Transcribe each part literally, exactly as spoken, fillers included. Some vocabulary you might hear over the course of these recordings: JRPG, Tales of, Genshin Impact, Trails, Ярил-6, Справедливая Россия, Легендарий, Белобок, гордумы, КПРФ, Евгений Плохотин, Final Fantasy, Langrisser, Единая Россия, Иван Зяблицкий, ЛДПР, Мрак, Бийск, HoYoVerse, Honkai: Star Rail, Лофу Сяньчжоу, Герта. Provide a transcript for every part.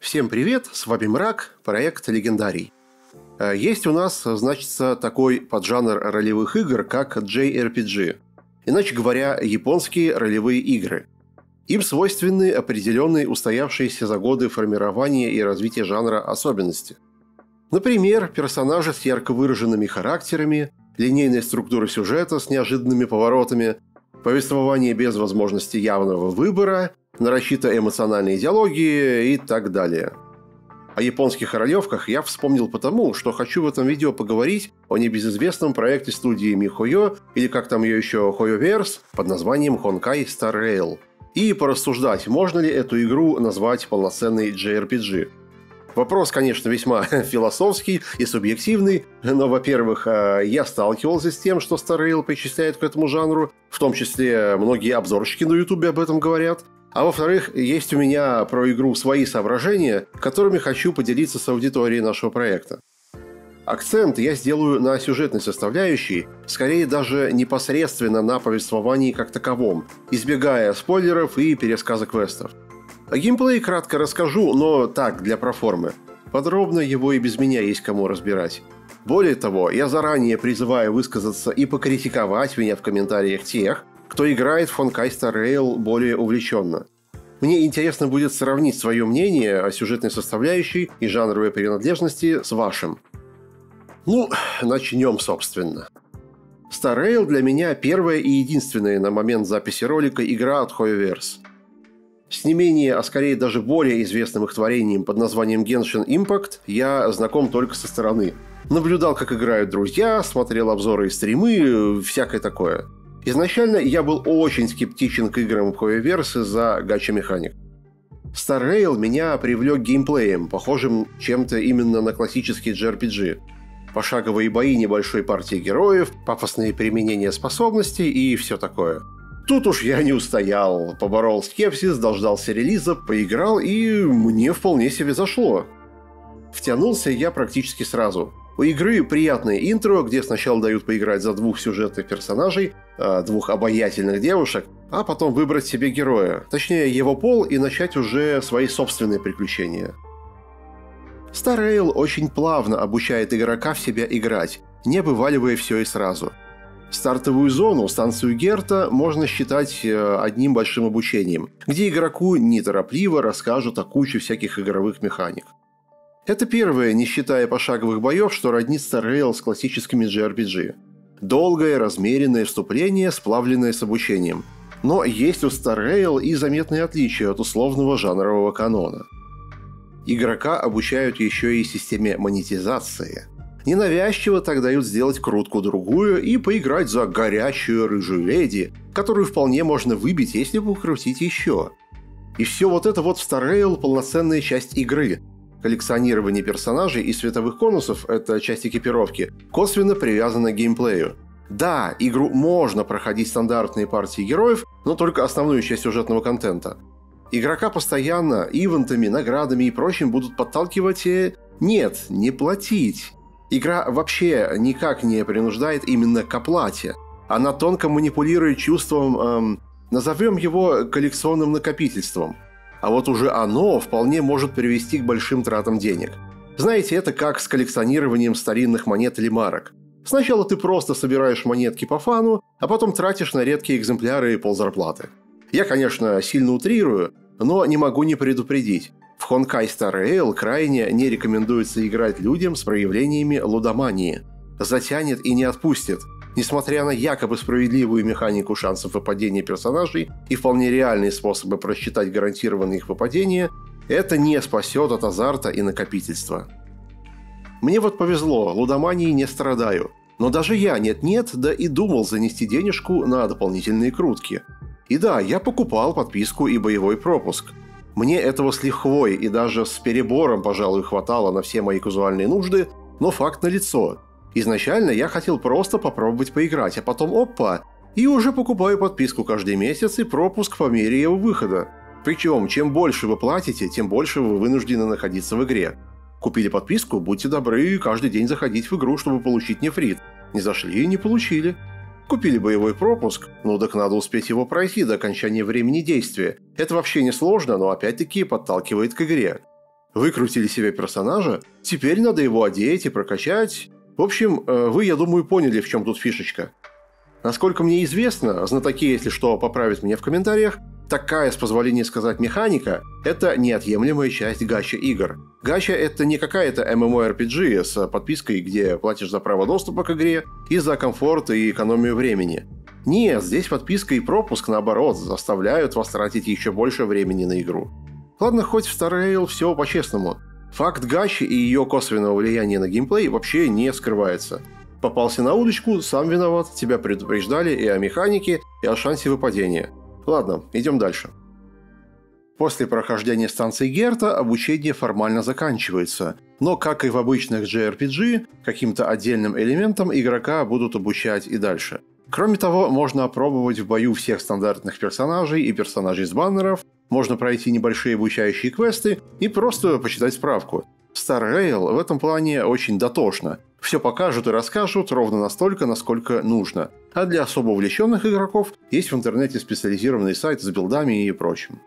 Всем привет, с вами Мрак, проект Легендарий. Есть у нас, значится, такой поджанр ролевых игр, как джей ар пи джи, иначе говоря, японские ролевые игры. Им свойственны определенные устоявшиеся за годы формирования и развития жанра особенности. Например, персонажи с ярко выраженными характерами, линейная структура сюжета с неожиданными поворотами, повествование без возможности явного выбора, нарочито эмоциональные диалоги и так далее. О японских ролевках я вспомнил потому, что хочу в этом видео поговорить о небезызвестном проекте студии HoYo, или как там ее еще, HoYoVerse, под названием Honkai: Star Rail, и порассуждать, можно ли эту игру назвать полноценной джей ар пи джи. Вопрос, конечно, весьма философский и субъективный, но, во-первых, я сталкивался с тем, что Star Rail причисляют к этому жанру, в том числе многие обзорщики на ютубе об этом говорят. А во-вторых, есть у меня про игру свои соображения, которыми хочу поделиться с аудиторией нашего проекта. Акцент я сделаю на сюжетной составляющей, скорее даже непосредственно на повествовании как таковом, избегая спойлеров и пересказа квестов. О геймплее кратко расскажу, но так, для проформы. Подробно его и без меня есть кому разбирать. Более того, я заранее призываю высказаться и покритиковать меня в комментариях тех, кто играет в Honkai: Star Rail более увлеченно. Мне интересно будет сравнить свое мнение о сюжетной составляющей и жанровой принадлежности с вашим. Ну, начнем, собственно. Star Rail для меня первая и единственная на момент записи ролика игра от HoYoVerse. С не менее, а скорее даже более известным их творением под названием Genshin Impact я знаком только со стороны. Наблюдал, как играют друзья, смотрел обзоры и стримы, всякое такое. Изначально я был очень скептичен к играм HoYoVerse за гача-механик. Star Rail меня привлек геймплеем, похожим чем-то именно на классический джей ар пи джи. Пошаговые бои небольшой партии героев, пафосные применения способностей и все такое. Тут уж я не устоял, поборол скепсис, дождался релиза, поиграл, и мне вполне себе зашло. Втянулся я практически сразу. У игры приятное интро, где сначала дают поиграть за двух сюжетных персонажей, двух обаятельных девушек, а потом выбрать себе героя, точнее его пол, и начать уже свои собственные приключения. Star Rail очень плавно обучает игрока в себя играть, не вываливая все и сразу. Стартовую зону, станцию Герта, можно считать одним большим обучением, где игроку неторопливо расскажут о куче всяких игровых механик. Это первое, не считая пошаговых боев, что роднит Star Rail с классическими джей ар пи джи. Долгое, размеренное вступление, сплавленное с обучением. Но есть у Star Rail и заметные отличия от условного жанрового канона. Игрока обучают еще и системе монетизации. Ненавязчиво так дают сделать крутку-другую и поиграть за горячую рыжую леди, которую вполне можно выбить, если покрутить еще. И все вот это вот в Star Rail полноценная часть игры. Коллекционирование персонажей и световых конусов — это часть экипировки, косвенно привязана к геймплею. Да, игру можно проходить стандартные партии героев, но только основную часть сюжетного контента. Игрока постоянно ивентами, наградами и прочим будут подталкивать... Нет, не платить. Игра вообще никак не принуждает именно к оплате. Она тонко манипулирует чувством, эм, назовем его коллекционным накопительством. А вот уже оно вполне может привести к большим тратам денег. Знаете, это как с коллекционированием старинных монет или марок. Сначала ты просто собираешь монетки по фану, а потом тратишь на редкие экземпляры и ползарплаты. Я, конечно, сильно утрирую, но не могу не предупредить. В Honkai: Star Rail крайне не рекомендуется играть людям с проявлениями лудомании. Затянет и не отпустит. Несмотря на якобы справедливую механику шансов выпадения персонажей и вполне реальные способы просчитать гарантированные их выпадения, это не спасет от азарта и накопительства. Мне вот повезло, лудоманией не страдаю, но даже я нет-нет, да и думал занести денежку на дополнительные крутки. И да, я покупал подписку и боевой пропуск. Мне этого с лихвой и даже с перебором, пожалуй, хватало на все мои казуальные нужды, но факт налицо. Изначально я хотел просто попробовать поиграть, а потом опа, и уже покупаю подписку каждый месяц и пропуск по мере его выхода. Причем, чем больше вы платите, тем больше вы вынуждены находиться в игре. Купили подписку, будьте добры каждый день заходить в игру, чтобы получить нефрит. Не зашли и не получили. Купили боевой пропуск, ну так надо успеть его пройти до окончания времени действия. Это вообще не сложно, но опять-таки подталкивает к игре. Выкрутили себе персонажа, теперь надо его одеть и прокачать. В общем, вы, я думаю, поняли, в чем тут фишечка. Насколько мне известно, знатоки, если что, поправят меня в комментариях, такая, с позволения сказать, механика — это неотъемлемая часть гача-игр. Гача — это не какая-то MMORPG с подпиской, где платишь за право доступа к игре и за комфорт и экономию времени. Нет, здесь подписка и пропуск, наоборот, заставляют вас тратить еще больше времени на игру. Ладно, хоть в Star Rail все по-честному. Факт гачи и ее косвенного влияния на геймплей вообще не скрывается. Попался на удочку, сам виноват, тебя предупреждали и о механике, и о шансе выпадения. Ладно, идем дальше. После прохождения станции Герта обучение формально заканчивается, но, как и в обычных джей ар пи джи, каким-то отдельным элементам игрока будут обучать и дальше. Кроме того, можно опробовать в бою всех стандартных персонажей и персонажей с баннеров, можно пройти небольшие обучающие квесты и просто почитать справку. Star Rail в этом плане очень дотошно. Все покажут и расскажут ровно настолько, насколько нужно. А для особо увлеченных игроков есть в интернете специализированный сайт с билдами и прочим.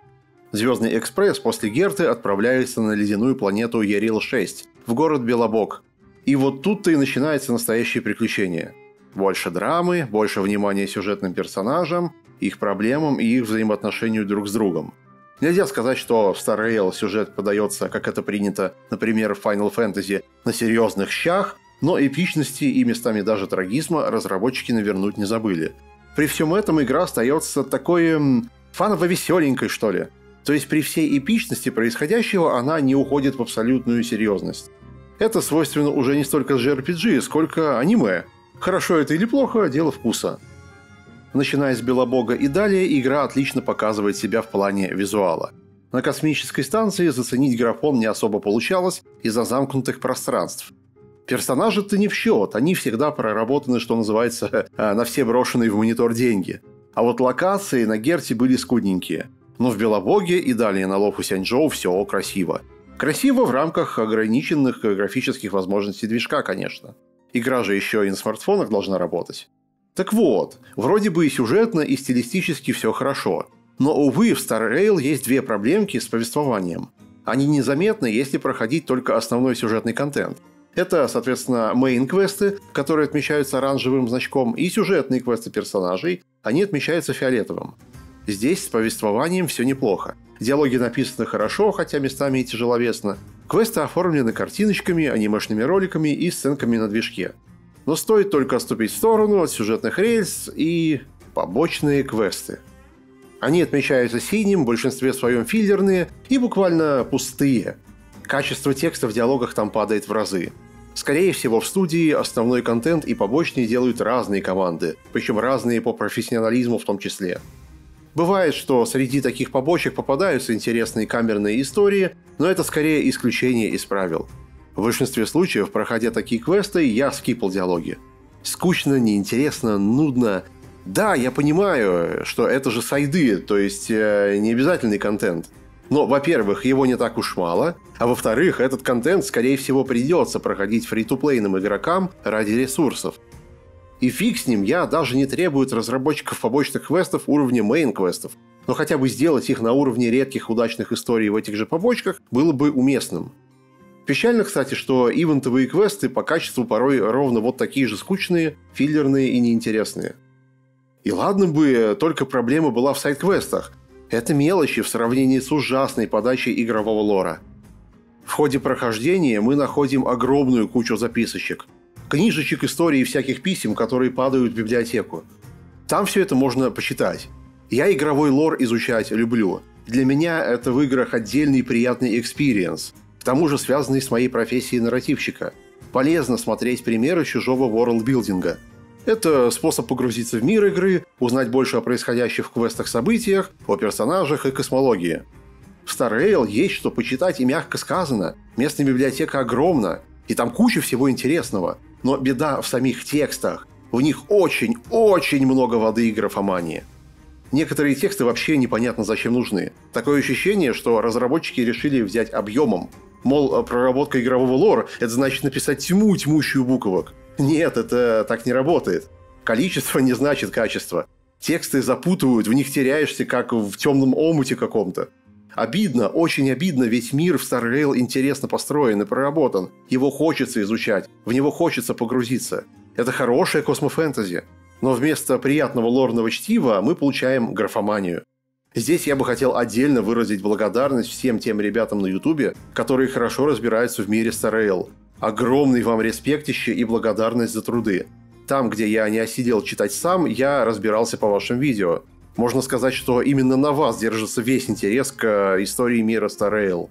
Звездный экспресс после Герты отправляется на ледяную планету Ярил шесть, в город Белобок. И вот тут-то и начинается настоящее приключение. Больше драмы, больше внимания сюжетным персонажам, их проблемам и их взаимоотношению друг с другом. Нельзя сказать, что в Star Rail сюжет подается, как это принято, например, в Final Fantasy, на серьезных щах, но эпичности и местами даже трагизма разработчики навернуть не забыли. При всем этом игра остается такой фаново-веселенькой, что ли. То есть при всей эпичности происходящего она не уходит в абсолютную серьезность. Это свойственно уже не столько джей ар пи джи, сколько аниме. Хорошо это или плохо – дело вкуса. Начиная с Белобога и далее, игра отлично показывает себя в плане визуала. На космической станции заценить графон не особо получалось из-за замкнутых пространств. Персонажи-то не в счет, они всегда проработаны, что называется, на все брошенные в монитор деньги. А вот локации на Герте были скудненькие. Но в Белобоге и далее на Лофу Сяньчжоу все красиво. Красиво в рамках ограниченных графических возможностей движка, конечно. Игра же еще и на смартфонах должна работать. Так вот, вроде бы и сюжетно, и стилистически все хорошо. Но, увы, в Star Rail есть две проблемки с повествованием. Они незаметны, если проходить только основной сюжетный контент. Это, соответственно, мейн-квесты, которые отмечаются оранжевым значком, и сюжетные квесты персонажей, они отмечаются фиолетовым. Здесь с повествованием все неплохо. Диалоги написаны хорошо, хотя местами и тяжеловесно. Квесты оформлены картиночками, анимешными роликами и сценками на движке. Но стоит только отступить в сторону от сюжетных рельс и побочные квесты. Они отмечаются синим, в большинстве своем филлерные и буквально пустые. Качество текста в диалогах там падает в разы. Скорее всего, в студии основной контент и побочные делают разные команды, причем разные по профессионализму в том числе. Бывает, что среди таких побочек попадаются интересные камерные истории, но это скорее исключение из правил. В большинстве случаев, проходя такие квесты, я скипал диалоги. Скучно, неинтересно, нудно. Да, я понимаю, что это же сайды, то есть э, необязательный контент. Но, во-первых, его не так уж мало, а во-вторых, этот контент, скорее всего, придется проходить фри-ту-плейным игрокам ради ресурсов. И фиг с ним, я даже не требую от разработчиков побочных квестов уровня мейн-квестов, но хотя бы сделать их на уровне редких удачных историй в этих же побочках было бы уместным. Печально, кстати, что ивентовые квесты по качеству порой ровно вот такие же скучные, филлерные и неинтересные. И ладно бы, только проблема была в сайд-квестах. Это мелочи в сравнении с ужасной подачей игрового лора. В ходе прохождения мы находим огромную кучу записочек, книжечек, истории и всяких писем, которые падают в библиотеку. Там все это можно почитать. Я игровой лор изучать люблю. Для меня это в играх отдельный приятный экспириенс, к тому же связанный с моей профессией нарративщика. Полезно смотреть примеры чужого ворлдбилдинга. Это способ погрузиться в мир игры, узнать больше о происходящих в квестах событиях, о персонажах и космологии. В Star Rail есть что почитать и мягко сказано, местная библиотека огромна, и там куча всего интересного. Но беда в самих текстах, в них очень-очень много воды и графомании. Некоторые тексты вообще непонятно зачем нужны. Такое ощущение, что разработчики решили взять объемом. Мол, проработка игрового лора — это значит написать тьму, тьмущую буквок. Нет, это так не работает. Количество не значит качество. Тексты запутывают, в них теряешься, как в темном омуте каком-то. Обидно, очень обидно, ведь мир в Star Rail интересно построен и проработан. Его хочется изучать, в него хочется погрузиться. Это хорошее космофэнтези. Но вместо приятного лорного чтива мы получаем графоманию. Здесь я бы хотел отдельно выразить благодарность всем тем ребятам на ютубе, которые хорошо разбираются в мире Star Rail. Огромный вам респектище и благодарность за труды. Там, где я не осидел читать сам, я разбирался по вашим видео. Можно сказать, что именно на вас держится весь интерес к истории мира Star Rail.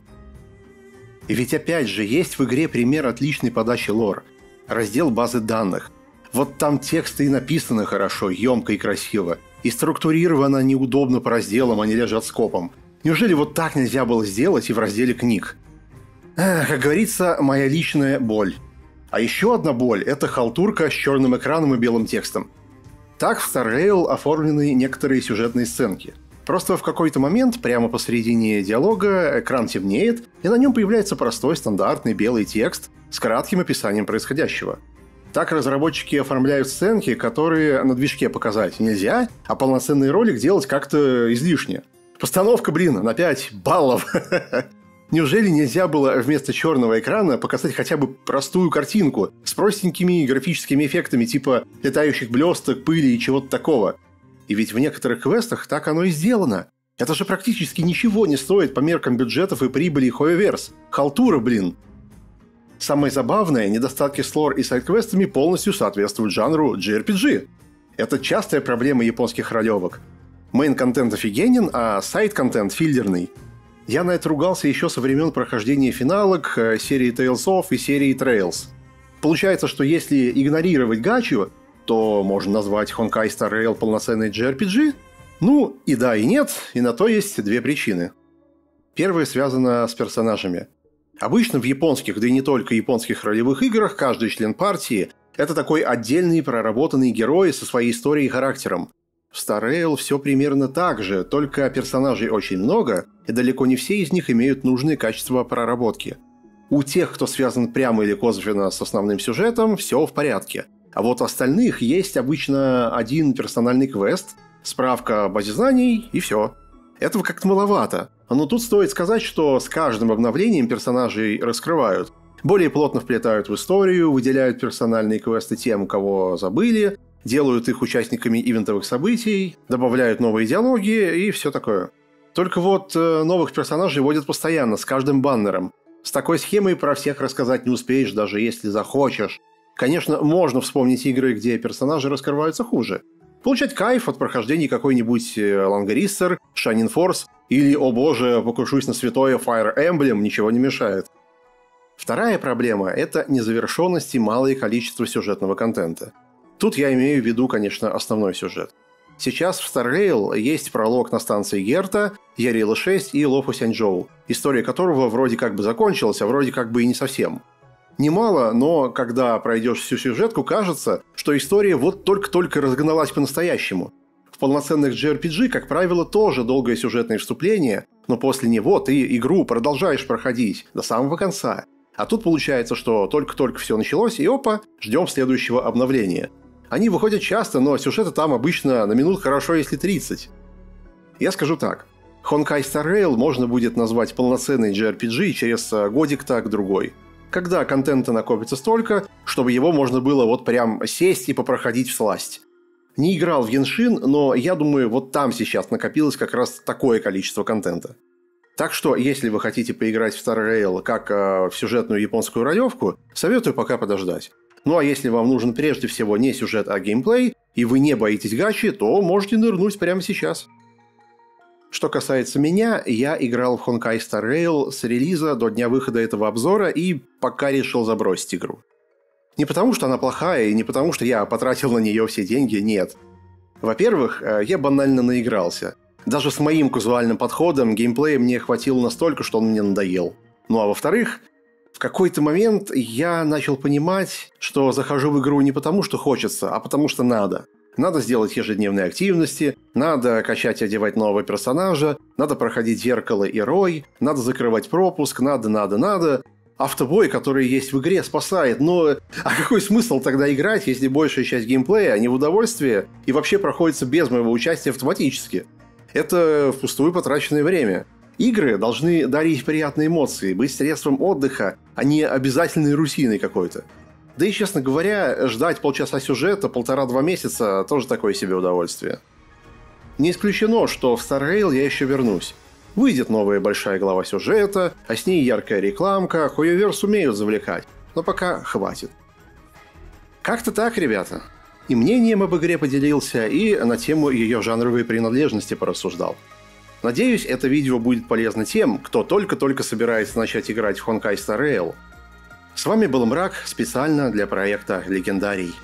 И ведь опять же, есть в игре пример отличной подачи лор. Раздел базы данных. Вот там тексты и написаны хорошо, емко и красиво. И структурировано неудобно по разделам, они лежат скопом. Неужели вот так нельзя было сделать и в разделе книг? Эх, как говорится, моя личная боль. А еще одна боль – это халтурка с черным экраном и белым текстом. Так в Star Rail оформлены некоторые сюжетные сценки. Просто в какой-то момент, прямо посредине диалога, экран темнеет, и на нем появляется простой стандартный белый текст с кратким описанием происходящего. Так разработчики оформляют сценки, которые на движке показать нельзя, а полноценный ролик делать как-то излишне. Постановка, блин, на пять баллов! Неужели нельзя было вместо черного экрана показать хотя бы простую картинку с простенькими графическими эффектами типа летающих блесток, пыли и чего-то такого? И ведь в некоторых квестах так оно и сделано. Это же практически ничего не стоит по меркам бюджетов и прибыли HoYoVerse. Халтура, блин! Самое забавное, недостатки с лор и сайдквестами полностью соответствуют жанру джей ар пи джи. Это частая проблема японских ролевок. Мейн-контент офигенен, а сайд-контент филлерный. Я на это ругался еще со времен прохождения финалок, серии Tales of и серии Trails. Получается, что если игнорировать гачу, то можно назвать Honkai Star Rail полноценной джей ар пи джи? Ну, и да, и нет, и на то есть две причины. Первая связана с персонажами. Обычно в японских, да и не только японских ролевых играх, каждый член партии — это такой отдельный проработанный герой со своей историей и характером. В Star Rail все примерно так же, только персонажей очень много, и далеко не все из них имеют нужные качества проработки. У тех, кто связан прямо или косвенно с основным сюжетом, все в порядке. А вот остальных есть обычно один персональный квест, справка о базе знаний и все. Этого как-то маловато. Но тут стоит сказать, что с каждым обновлением персонажей раскрывают. Более плотно вплетают в историю, выделяют персональные квесты тем, кого забыли, делают их участниками ивентовых событий, добавляют новые диалоги и все такое. Только вот новых персонажей вводят постоянно, с каждым баннером. С такой схемой про всех рассказать не успеешь, даже если захочешь. Конечно, можно вспомнить игры, где персонажи раскрываются хуже. Получать кайф от прохождения какой-нибудь Langrisser, Shining Force или, о боже, покушусь на святое Fire Emblem ничего не мешает. Вторая проблема – это незавершенность и малое количество сюжетного контента. Тут я имею в виду, конечно, основной сюжет. Сейчас в Star Rail есть пролог на станции Герта, Ярила шесть и Лофу Сяньчжоу, история которого вроде как бы закончилась, а вроде как бы и не совсем. Немало, но когда пройдешь всю сюжетку, кажется, что история вот только-только разгоналась по-настоящему. В полноценных джей ар пи джи, как правило, тоже долгое сюжетное вступление, но после него ты игру продолжаешь проходить до самого конца. А тут получается, что только-только все началось, и опа, ждем следующего обновления. Они выходят часто, но сюжеты там обычно на минут хорошо, если тридцать. Я скажу так. Honkai Star Rail можно будет назвать полноценной джей ар пи джи через годик так-другой. Когда контента накопится столько, чтобы его можно было вот прям сесть и попроходить всласть. Не играл в Genshin, но я думаю, вот там сейчас накопилось как раз такое количество контента. Так что, если вы хотите поиграть в Star Rail как э, в сюжетную японскую ролевку, советую пока подождать. Ну а если вам нужен прежде всего не сюжет, а геймплей, и вы не боитесь гачи, то можете нырнуть прямо сейчас. Что касается меня, я играл в Honkai Star Rail с релиза до дня выхода этого обзора и пока решил забросить игру. Не потому, что она плохая, и не потому, что я потратил на нее все деньги, нет. Во-первых, я банально наигрался. Даже с моим казуальным подходом геймплея мне хватило настолько, что он мне надоел. Ну а во-вторых, в какой-то момент я начал понимать, что захожу в игру не потому, что хочется, а потому, что надо. Надо сделать ежедневные активности, надо качать и одевать нового персонажа, надо проходить зеркало и рой, надо закрывать пропуск, надо, надо, надо. Автобой, который есть в игре, спасает, но... А какой смысл тогда играть, если большая часть геймплея не в удовольствие и вообще проходится без моего участия автоматически? Это впустую потраченное время. Игры должны дарить приятные эмоции, быть средством отдыха, а не обязательной рутиной какой-то. Да и, честно говоря, ждать полчаса сюжета, полтора-два месяца – тоже такое себе удовольствие. Не исключено, что в Star Rail я еще вернусь. Выйдет новая большая глава сюжета, а с ней яркая рекламка, HoYoVerse умеют завлекать, но пока хватит. Как-то так, ребята. И мнением об игре поделился, и на тему ее жанровой принадлежности порассуждал. Надеюсь, это видео будет полезно тем, кто только-только собирается начать играть в Honkai Star Rail. С вами был Мрак, специально для проекта Легендарий.